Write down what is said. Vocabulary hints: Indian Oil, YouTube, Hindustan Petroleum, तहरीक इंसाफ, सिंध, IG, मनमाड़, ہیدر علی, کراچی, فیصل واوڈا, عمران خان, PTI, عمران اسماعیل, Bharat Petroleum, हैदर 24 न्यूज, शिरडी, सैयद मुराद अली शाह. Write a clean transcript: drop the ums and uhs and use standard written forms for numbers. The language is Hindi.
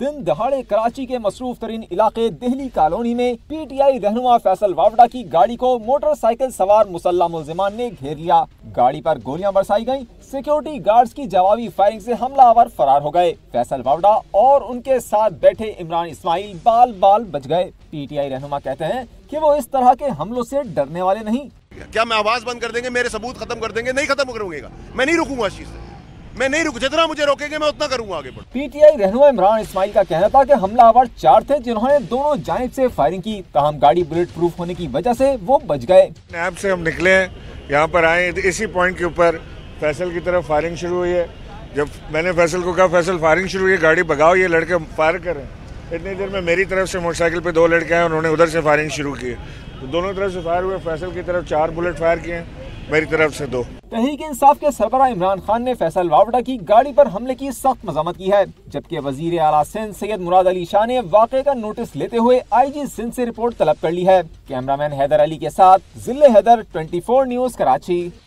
दिन दहाड़े कराची के मसरूफ तरीन इलाके दहली कॉलोनी में PTI रहनुमा फैसल वावडा की गाड़ी को मोटरसाइकिल सवार मुसल्ला मुलजिमान ने घेर लिया। गाड़ी पर गोलियां बरसाई गईं। सिक्योरिटी गार्ड्स की जवाबी फायरिंग से हमलावर फरार हो गए। फैसल वावडा और उनके साथ बैठे इमरान इस्माइल बाल बाल बच गए। PTI रहनुमा कहते हैं कि वो इस तरह के हमलों से डरने वाले नहीं। क्या मैं आवाज बंद कर देंगे, मेरे सबूत खत्म कर देंगे? नहीं खत्म करूंगा, मैं नहीं रुकूंगा इस चीज से, मैं नहीं रुक, जितना मुझे रोकेंगे मैं उतना करूंगा आगे बढ़। PTI रहनुमा इमरान इस्माइल का कहना था कि हमलावर चार थे जिन्होंने दोनों जानिब से फायरिंग की, ताहम गाड़ी बुलेट प्रूफ होने की वजह से वो बच गए। नैब से हम निकले, यहाँ पर आए, इसी पॉइंट के ऊपर फैसल की तरफ फायरिंग शुरू हुई है। जब मैंने फैसल को कहा फैसल फायरिंग शुरू हुई है, गाड़ी भगाओ, ये लड़के फायर कर रहे हैं। इतनी देर में मेरी तरफ से मोटरसाइकिल पे दो लड़के आए, उन्होंने उधर से फायरिंग शुरू की है। दोनों तरफ से फायर हुए, फैसल की तरफ 4 बुलेट फायर किए, मेरी तरफ से 2। तहरीक इंसाफ के सरबराह इमरान खान ने फैसल वावडा की गाड़ी पर हमले की सख्त मजम्मत की है, जबकि वजीर आला सिंध सैयद मुराद अली शाह ने वाकये का नोटिस लेते हुए IG सिंध से रिपोर्ट तलब कर ली है। कैमरामैन हैदर अली के साथ जिले हैदर 24 न्यूज कराची।